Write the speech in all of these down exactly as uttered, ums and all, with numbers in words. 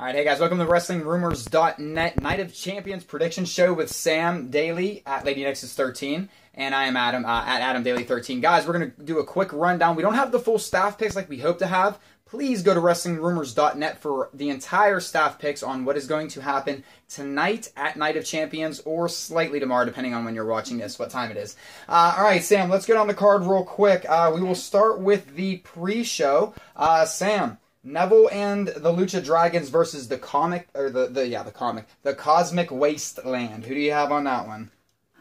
All right, hey guys, welcome to Wrestling Rumors dot net Night of Champions prediction show with Sam Daly at Lady Nexus thirteen, and I am Adam uh, at Adam Daily thirteen. Guys, we're going to do a quick rundown. We don't have the full staff picks like we hope to have. Please go to Wrestling Rumors dot net for the entire staff picks on what is going to happen tonight at Night of Champions, or slightly tomorrow, depending on when you're watching this, what time it is. Uh, all right, Sam, let's get on the card real quick. Uh, we will start with the pre-show. Uh, Sam, Neville and the Lucha Dragons versus the comic, or the, the yeah, the comic, the Cosmic Wasteland. Who do you have on that one?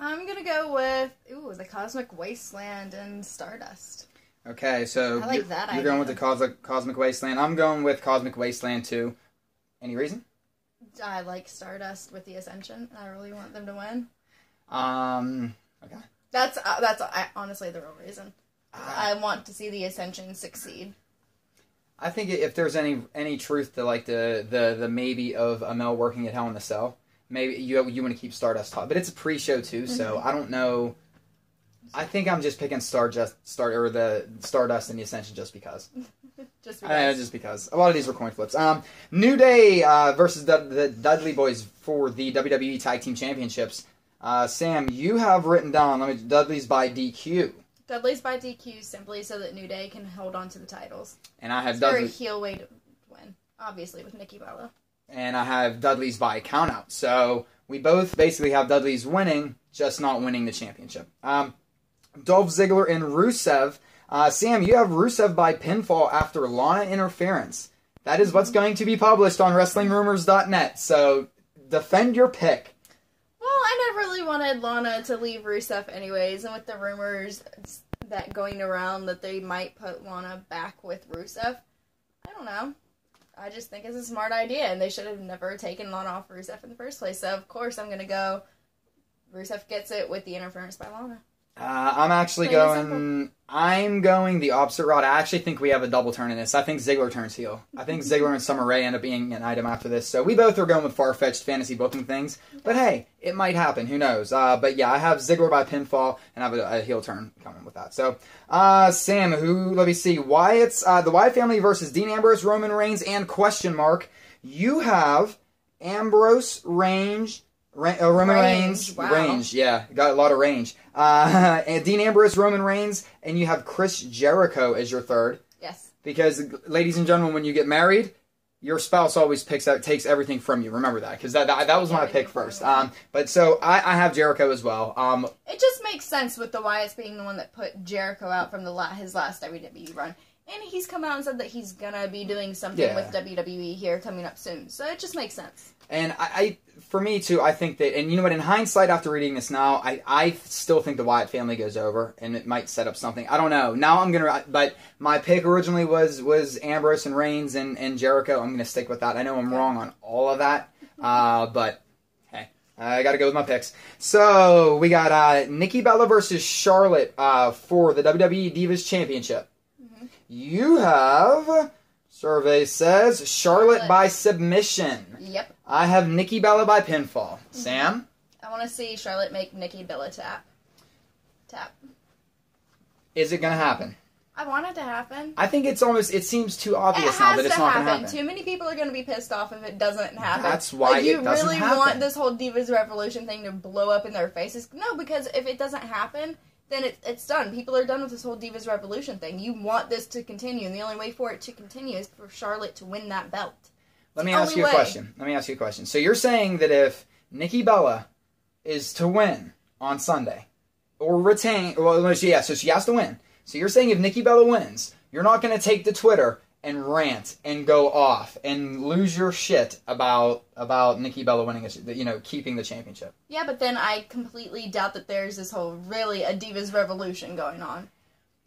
I'm going to go with, ooh, the Cosmic Wasteland and Stardust. Okay, so I like you're, that you're going with the Cosmic, Cosmic Wasteland. I'm going with Cosmic Wasteland too. Any reason? I like Stardust with the Ascension. I really want them to win. Um, okay. That's, uh, that's uh, honestly the real reason. Uh, I want to see the Ascension succeed. I think if there's any any truth to like the the, the maybe of Amel working at Hell in a Cell, maybe you you want to keep Stardust hot, but it's a pre-show too, so I don't know. I think I'm just picking Stardust, Star or the Stardust and the Ascension just because. just because. I know, just because. A lot of these were coin flips. Um, New Day uh, versus the, the Dudley Boys for the W W E Tag Team Championships. Uh, Sam, you have written down. Let me. Dudley's by D Q. Dudley's by D Q simply so that New Day can hold on to the titles. And I have it's Dudley. Very heel way to win, obviously, with Nikki Bella. And I have Dudley's by countout. So we both basically have Dudley's winning, just not winning the championship. Um, Dolph Ziggler and Rusev. Uh, Sam, you have Rusev by pinfall after Lana interference. That is what's going to be published on Wrestling Rumors dot net. So defend your pick. Well, I never really wanted Lana to leave Rusev anyways, and with the rumors that going around that they might put Lana back with Rusev, I don't know. I just think it's a smart idea, and they should have never taken Lana off Rusev in the first place. So, of course, I'm going to go Rusev gets it with the interference by Lana. Uh, I'm actually going, I'm going the opposite route. I actually think we have a double turn in this. I think Ziggler turns heel. I think Ziggler and Summer Rae end up being an item after this. So we both are going with far-fetched fantasy booking things. But hey, it might happen. Who knows? Uh, but yeah, I have Ziggler by pinfall, and I have a, a heel turn coming with that. So, uh, Sam, who, let me see, Wyatt's, uh, the Wyatt family versus Dean Ambrose, Roman Reigns, and question mark. You have Ambrose, Reigns, Ra uh, Roman Reigns, Reigns. Wow. Range, yeah, got a lot of range. Uh, and Dean Ambrose, Roman Reigns, and you have Chris Jericho as your third. Yes. Because, ladies and gentlemen, when you get married, your spouse always picks out, takes everything from you. Remember that, because that, that that was my pick first. Um, but so I, I have Jericho as well. Um, it just makes sense with the Wyatts being the one that put Jericho out from the la his last W W E run. And he's come out and said that he's going to be doing something yeah. with W W E here coming up soon. So it just makes sense. And I, I, for me, too, I think that, and you know what, in hindsight, after reading this now, I, I still think the Wyatt family goes over, and it might set up something. I don't know. Now I'm going to, but my pick originally was, was Ambrose and Reigns and, and Jericho. I'm going to stick with that. I know I'm wrong on all of that, uh, but hey, I got to go with my picks. So we got uh, Nikki Bella versus Charlotte uh, for the W W E Divas Championship. You have, survey says, Charlotte, Charlotte by submission. Yep. I have Nikki Bella by pinfall. Mm-hmm. Sam? I want to see Charlotte make Nikki Bella tap. Tap. Is it going to happen? I want it to happen. I think it's almost, it seems too obvious it now that it's not going to happen. Too many people are going to be pissed off if it doesn't happen. That's why like, it doesn't really happen. You really want this whole Divas Revolution thing to blow up in their faces? No, because if it doesn't happen, then it, it's done. People are done with this whole Divas Revolution thing. You want this to continue, and the only way for it to continue is for Charlotte to win that belt. Let me ask you a question. Let me ask you a question. So you're saying that if Nikki Bella is to win on Sunday, or retain, well, yeah, so she has to win. So you're saying if Nikki Bella wins, you're not going to take to Twitter and rant and go off and lose your shit about about Nikki Bella winning, a, you know, keeping the championship. Yeah, but then I completely doubt that there's this whole really a Divas Revolution going on.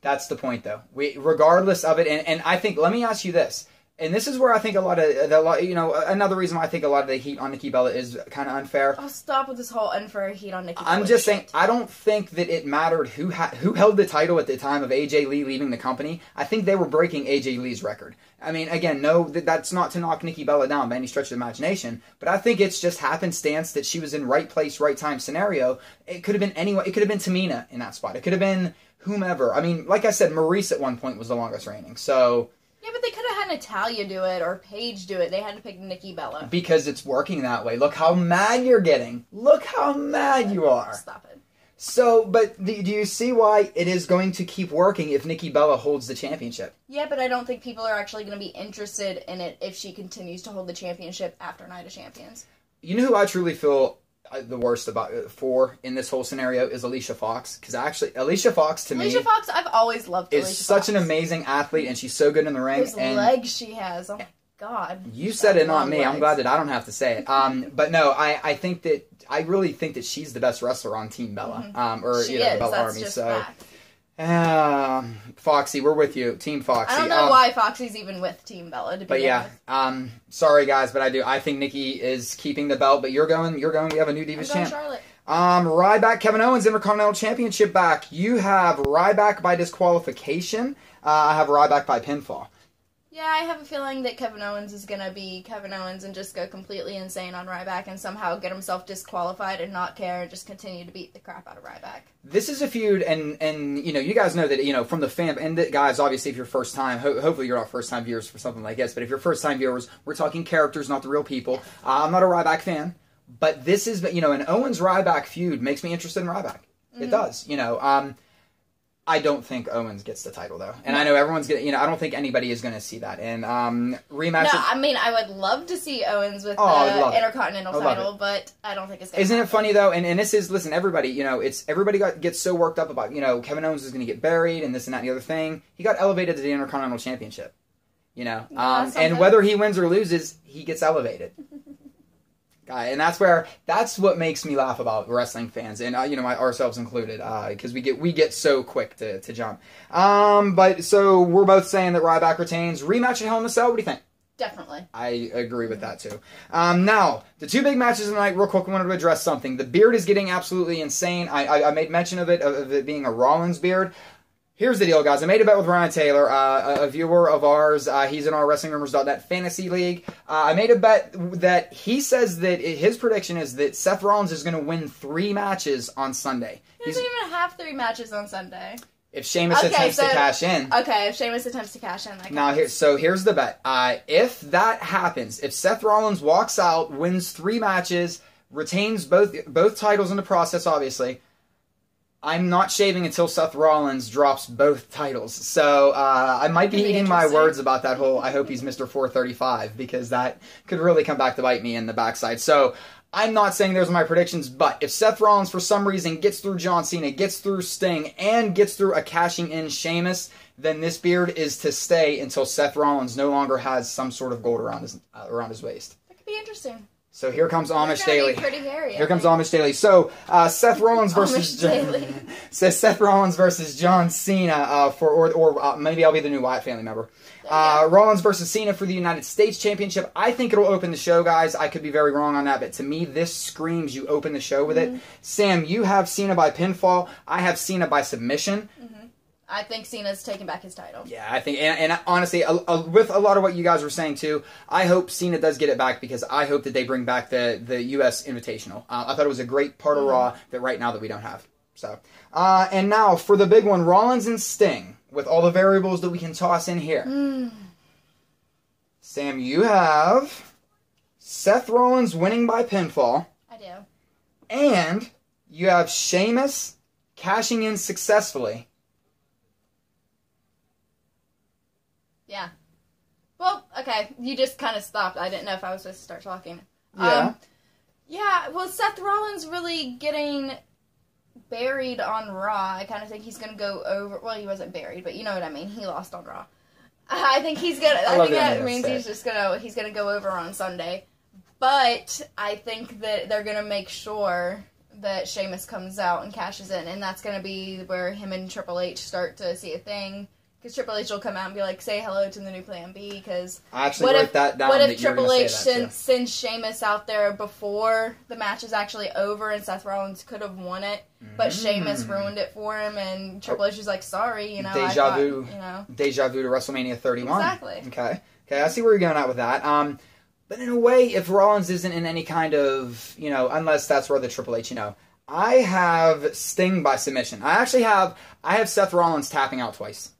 That's the point, though. We, regardless of it, and, and I think let me ask you this, and this is where I think a lot of the lot, you know, another reason why I think a lot of the heat on Nikki Bella is kind of unfair. I'll stop with this whole unfair heat on Nikki Bella. I'm just saying, I don't think that it mattered who ha who held the title at the time of A J Lee leaving the company. I think they were breaking A J Lee's record. I mean, again, no, that, that's not to knock Nikki Bella down by any stretch of imagination, but I think it's just happenstance that she was in right place, right time scenario. It could have been anyone. It could have been Tamina in that spot. It could have been whomever. I mean, like I said, Maurice at one point was the longest reigning, so. Yeah, but they could have had Natalya do it or Paige do it. They had to pick Nikki Bella. Because it's working that way. Look how mad you're getting. Look how mad you are. Stop it. So, but the, do you see why it is going to keep working if Nikki Bella holds the championship? Yeah, but I don't think people are actually going to be interested in it if she continues to hold the championship after Night of Champions. You know who I truly feel the worst about for in this whole scenario is Alicia Fox. Because actually, Alicia Fox to Alicia me... Alicia Fox, I've always loved Alicia Fox. Is such an amazing athlete, and she's so good in the ring. Those and legs she has, oh my God. You said it, not me. Legs. I'm glad that I don't have to say it. Um, but no, I, I think that... I really think that she's the best wrestler on Team Bella, mm-hmm. um, or she you know, is. The Bella That's Army. Just so, uh, Foxy, we're with you, Team Foxy. I don't know um, why Foxy's even with Team Bella. To be but yeah, um, sorry guys, but I do. I think Nikki is keeping the belt, but you're going. You're going. We have a new Divas champ. Charlotte. Um, Ryback, Kevin Owens, Intercontinental Championship back. You have Ryback by disqualification. Uh, I have Ryback by pinfall. Yeah, I have a feeling that Kevin Owens is going to be Kevin Owens and just go completely insane on Ryback and somehow get himself disqualified and not care and just continue to beat the crap out of Ryback. This is a feud, and, and you know, you guys know that, you know, from the fan, and the, guys, obviously, if you're first time, ho hopefully you're not first time viewers for something like this, but if you're first time viewers, we're talking characters, not the real people. Uh, I'm not a Ryback fan, but this is, you know, an Owens-Ryback feud makes me interested in Ryback. Mm-hmm. It does, you know, um... I don't think Owens gets the title, though. And no. I know everyone's going to... You know, I don't think anybody is going to see that. And um, rematch... No, I mean, I would love to see Owens with oh, the Intercontinental title, but I don't think it's going to Isn't happen. It funny, though? And, and this is... Listen, everybody, you know, it's... Everybody got, gets so worked up about, you know, Kevin Owens is going to get buried and this and that and the other thing. He got elevated to the Intercontinental Championship, you know. Yeah, um, and whether he wins or loses, he gets elevated. Guy, and that's where that's what makes me laugh about wrestling fans, and uh, you know, my, ourselves included, because uh, we get we get so quick to to jump. Um, but so we're both saying that Ryback retains. Rematch at Hell in a Cell. What do you think? Definitely. I agree with that too. Um, now the two big matches of the night. Real quick, I wanted to address something. The beard is getting absolutely insane. I I, I made mention of it of it being a Rollins beard. Here's the deal, guys. I made a bet with Ryan Taylor, uh, a viewer of ours. Uh, he's in our Wrestling Rumors dot net fantasy league. Uh, I made a bet that he says that his prediction is that Seth Rollins is going to win three matches on Sunday. He doesn't he's, even have three matches on Sunday. If Sheamus okay, attempts so, to cash in. Okay, if Sheamus attempts to cash in. That now, here, so here's the bet. Uh, if that happens, if Seth Rollins walks out, wins three matches, retains both both titles in the process, obviously, I'm not shaving until Seth Rollins drops both titles. So uh, I might be eating my words about that whole, I hope he's Mister four thirty-five, because that could really come back to bite me in the backside. So I'm not saying those are my predictions, but if Seth Rollins for some reason gets through John Cena, gets through Sting, and gets through a cashing in Sheamus, then this beard is to stay until Seth Rollins no longer has some sort of gold around his, uh, around his waist. That could be interesting. So here comes Amish Daily. Pretty hairy, here comes Amish Daily. So uh, Seth Rollins versus John, so Seth Rollins versus John Cena uh, for, or, or uh, maybe I'll be the new Wyatt Family member. Uh, Rollins versus Cena for the United States Championship. I think it'll open the show, guys. I could be very wrong on that, but to me, this screams you open the show with mm-hmm. it. Sam, you have Cena by pinfall. I have Cena by submission. Mm-hmm. I think Cena's taking back his title. Yeah, I think, and, and honestly, a, a, with a lot of what you guys were saying too, I hope Cena does get it back because I hope that they bring back the the U S Invitational. Uh, I thought it was a great part of mm-hmm. Raw that right now that we don't have. So, uh, and now for the big one, Rollins and Sting, with all the variables that we can toss in here. Mm. Sam, you have Seth Rollins winning by pinfall. I do. And you have Sheamus cashing in successfully. Yeah. Well, okay. You just kind of stopped. I didn't know if I was supposed to start talking. Yeah. Um, yeah, well, Seth Rollins really getting buried on Raw. I kind of think he's going to go over... Well, he wasn't buried, but you know what I mean. He lost on Raw. I think he's going to... I think that means he's just going to... He's going to go over on Sunday. But I think that they're going to make sure that Sheamus comes out and cashes in, and that's going to be where him and Triple H start to see a thing. Because Triple H will come out and be like, say hello to the new Plan B, because what if, that down what if that Triple H sends send Sheamus out there before the match is actually over and Seth Rollins could have won it, but mm. Sheamus ruined it for him, and Triple H is like, sorry, you know, Deja I thought, vu, you know. Deja vu to WrestleMania thirty-one. Exactly. Okay, okay, I see where you're going out with that. Um, but in a way, if Rollins isn't in any kind of, you know, unless that's where the Triple H, you know, I have Sting by submission. I actually have, I have Seth Rollins tapping out twice.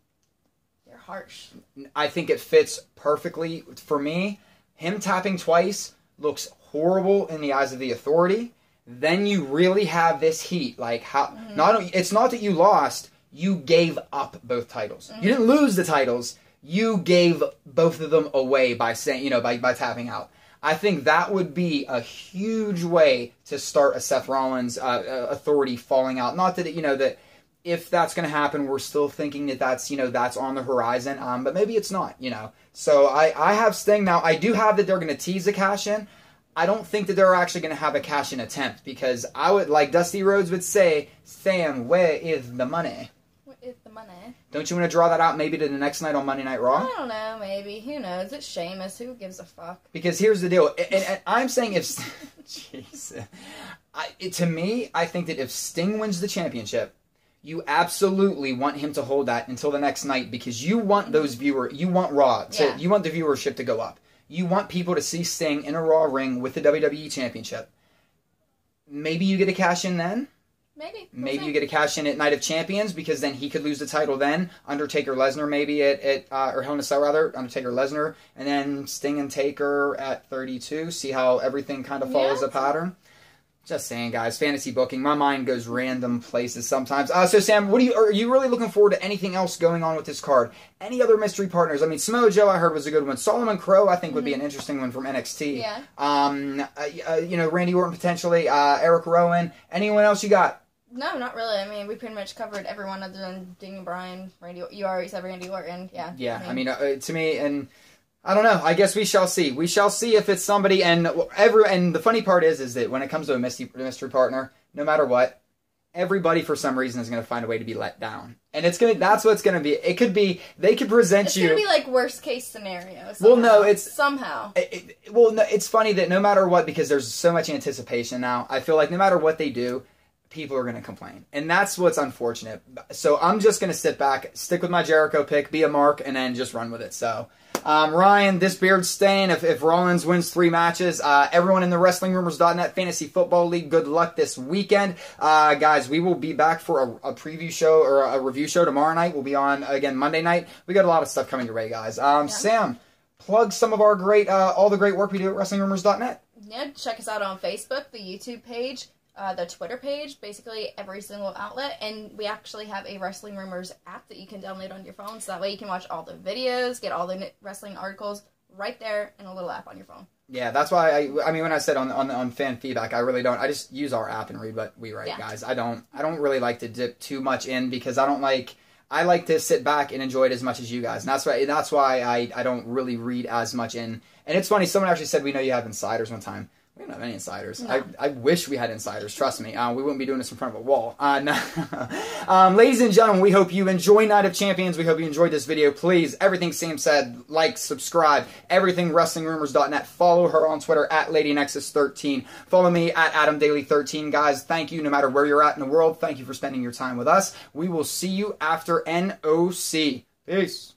Harsh. I think it fits perfectly for me. Him tapping twice looks horrible in the eyes of the Authority. Then you really have this heat. Like how? Mm-hmm. Not it's not that you lost. You gave up both titles. Mm-hmm. You didn't lose the titles. You gave both of them away by saying, you know, by by tapping out. I think that would be a huge way to start a Seth Rollins uh, Authority falling out. Not that it, you know that. If that's going to happen, we're still thinking that that's, you know, that's on the horizon. Um, but maybe it's not, you know. So I, I have Sting. Now, I do have that they're going to tease a cash-in. I don't think that they're actually going to have a cash-in attempt because I would, like Dusty Rhodes would say, Sam, where is the money? Where is the money? Don't you want to draw that out maybe to the next night on Monday Night Raw? I don't know, maybe. Who knows? It's Sheamus. Who gives a fuck? Because here's the deal. And, and, and I'm saying if... Jesus. I, it, to me, I think that if Sting wins the championship... You absolutely want him to hold that until the next night because you want those viewer, you want Raw, to, yeah. you want the viewership to go up. You want people to see Sting in a Raw ring with the W W E Championship. Maybe you get a cash in then. Maybe. Maybe you get a cash in at Night of Champions because then he could lose the title then. Undertaker Lesnar maybe at, at uh, or Hell in a Cell rather, Undertaker Lesnar. And then Sting and Taker at thirty-two. See how everything kind of follows yeah. a pattern. Just saying, guys. Fantasy booking. My mind goes random places sometimes. Uh, so, Sam, what do you are you really looking forward to anything else going on with this card? Any other mystery partners? I mean, Samoa Joe, I heard, was a good one. Solomon Crow, I think, mm-hmm. would be an interesting one from N X T. Yeah. Um, uh, you know, Randy Orton, potentially. Uh, Eric Rowan. Anyone else you got? No, not really. I mean, we pretty much covered everyone other than Daniel Bryan, Randy. You already said Randy Orton. Yeah. Yeah. I mean, I mean uh, to me, and... I don't know. I guess we shall see. We shall see if it's somebody. And every and the funny part is, is that when it comes to a mystery, mystery partner, no matter what, everybody for some reason is going to find a way to be let down. And it's gonna. That's what's going to be. It could be. They could present it's you. It's going to be like worst case scenario. Somehow. Well, no, it's somehow. It, it, well, no, it's funny that no matter what, because there's so much anticipation now. I feel like no matter what they do, people are going to complain, and that's what's unfortunate. So I'm just going to sit back, stick with my Jericho pick, be a mark, and then just run with it. So. Um, Ryan, this beard stain, if, if Rollins wins three matches, uh, everyone in the Wrestling Rumors dot net Fantasy Football League, good luck this weekend. Uh, guys, we will be back for a, a preview show or a review show tomorrow night. We'll be on, again, Monday night. We got a lot of stuff coming your way, guys. Um, yeah. Sam, plug some of our great, uh, all the great work we do at Wrestling Rumors dot net. Yeah, check us out on Facebook, the YouTube page. Uh, the Twitter page, basically every single outlet, and we actually have a Wrestling Rumors app that you can download on your phone, so that way you can watch all the videos, get all the wrestling articles right there in a little app on your phone. Yeah, that's why, I I mean, when I said on on, on fan feedback, I really don't, I just use our app and read what we write, yeah. guys. I don't, I don't really like to dip too much in, because I don't like, I like to sit back and enjoy it as much as you guys, and that's why, that's why I, I don't really read as much in, and it's funny, someone actually said, we know you have insiders one time. We don't have any insiders. No. I, I wish we had insiders. Trust me. Uh, we wouldn't be doing this in front of a wall. Uh, no. um, ladies and gentlemen, we hope you enjoy Night of Champions. We hope you enjoyed this video. Please, everything Sam said, like, subscribe, everything Wrestling Rumors dot net. Follow her on Twitter at Lady Nexus thirteen. Follow me at Adam Daily thirteen. Guys, thank you no matter where you're at in the world. Thank you for spending your time with us. We will see you after N O C. Peace.